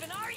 leaving, are you?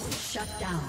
Shut down.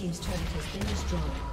team's turret has been destroyed.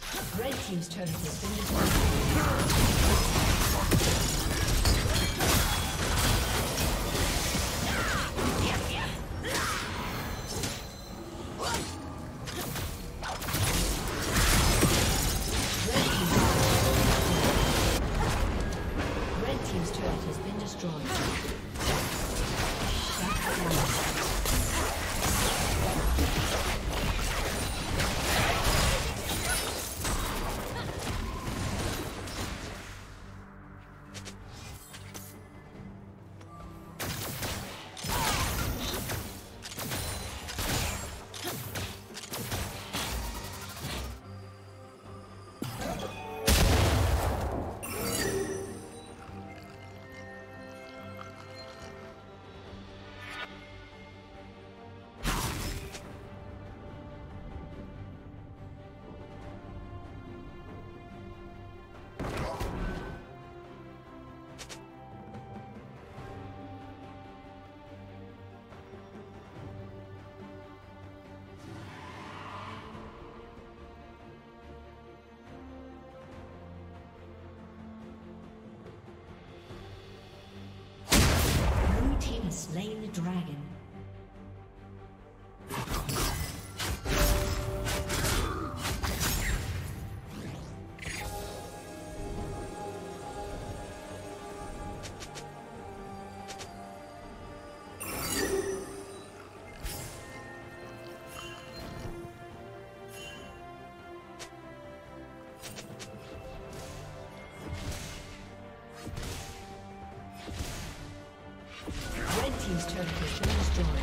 Team's turret has been destroyed. Red team's turret has been destroyed. Slain the dragon. Team's turret has been destroyed.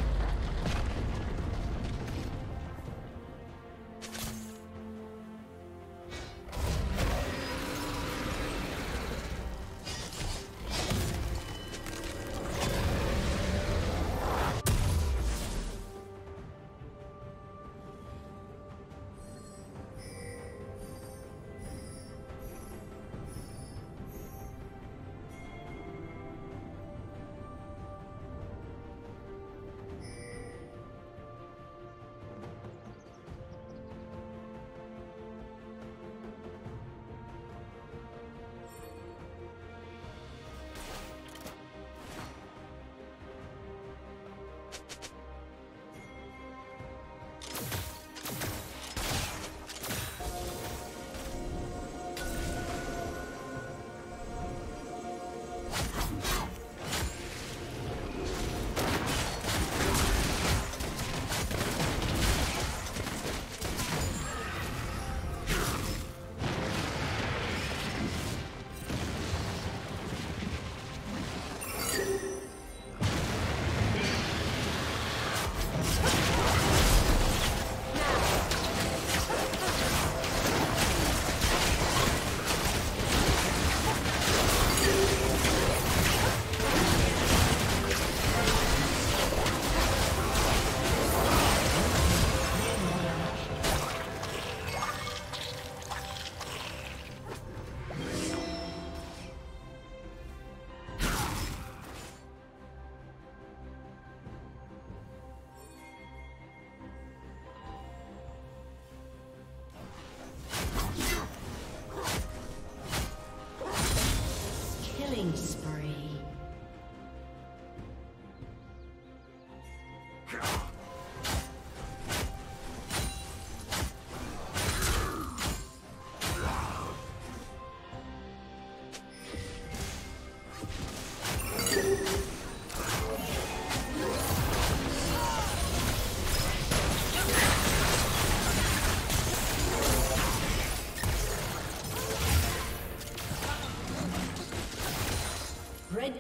Killing spree. Red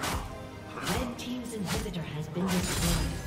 Red team's inhibitor has been destroyed.